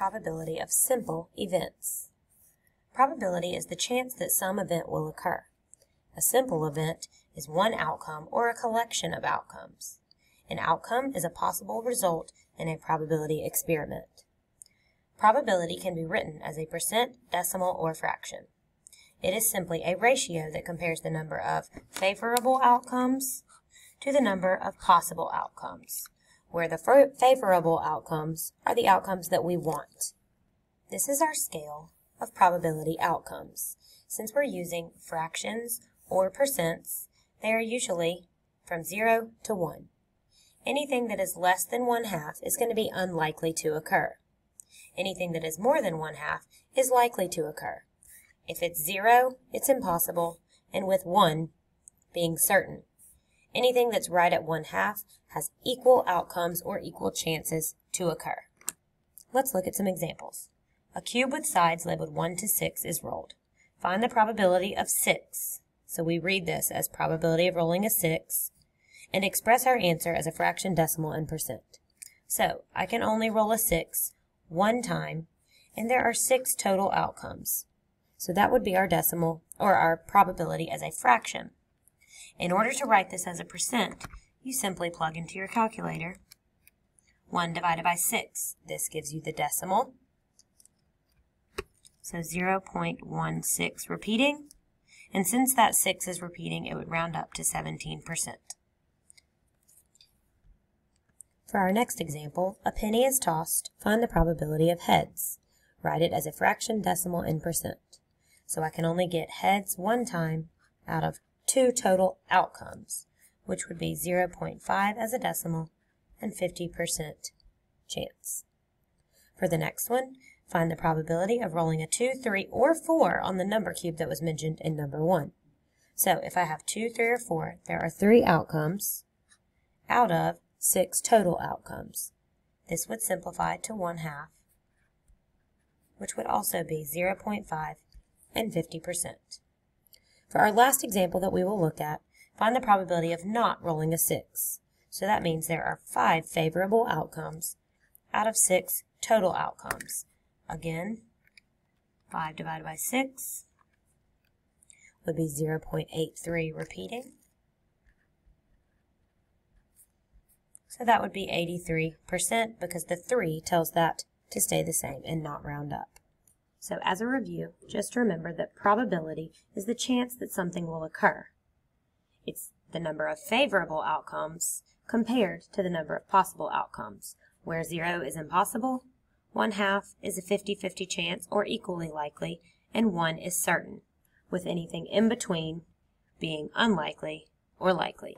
probability of simple events. Probability is the chance that some event will occur. A simple event is one outcome or a collection of outcomes. An outcome is a possible result in a probability experiment. Probability can be written as a percent, decimal, or fraction. It is simply a ratio that compares the number of favorable outcomes to the number of possible outcomes, where the favorable outcomes are the outcomes that we want. This is our scale of probability outcomes. Since we're using fractions or percents, they are usually from 0 to 1. Anything that is less than 1/2 is going to be unlikely to occur. Anything that is more than 1/2 is likely to occur. If it's 0, it's impossible, and with 1 being certain. Anything that's right at 1/2 has equal outcomes or equal chances to occur. Let's look at some examples. A cube with sides labeled 1 to 6 is rolled. Find the probability of 6. So we read this as probability of rolling a 6 and express our answer as a fraction, decimal, and percent. So I can only roll a 6 one time, and there are 6 total outcomes. So that would be our decimal, or our probability as a fraction. In order to write this as a percent, you simply plug into your calculator 1 divided by 6. This gives you the decimal. So 0.16 repeating. And since that 6 is repeating, it would round up to 17%. For our next example, a penny is tossed. Find the probability of heads. Write it as a fraction, decimal, and percent. So I can only get heads one time out of 2 total outcomes, which would be 0.5 as a decimal and 50% chance. For the next one, find the probability of rolling a 2, 3, or 4 on the number cube that was mentioned in number 1. So if I have 2, 3, or 4, there are 3 outcomes out of 6 total outcomes. This would simplify to 1/2, which would also be 0.5 and 50%. For our last example that we will look at, find the probability of not rolling a 6. So that means there are 5 favorable outcomes out of 6 total outcomes. Again, 5 divided by 6 would be 0.83 repeating. So that would be 83% because the 3 tells that to stay the same and not round up. So as a review, just remember that probability is the chance that something will occur. It's the number of favorable outcomes compared to the number of possible outcomes, where 0 is impossible, 1/2 is a 50-50 chance or equally likely, and 1 is certain, with anything in between being unlikely or likely.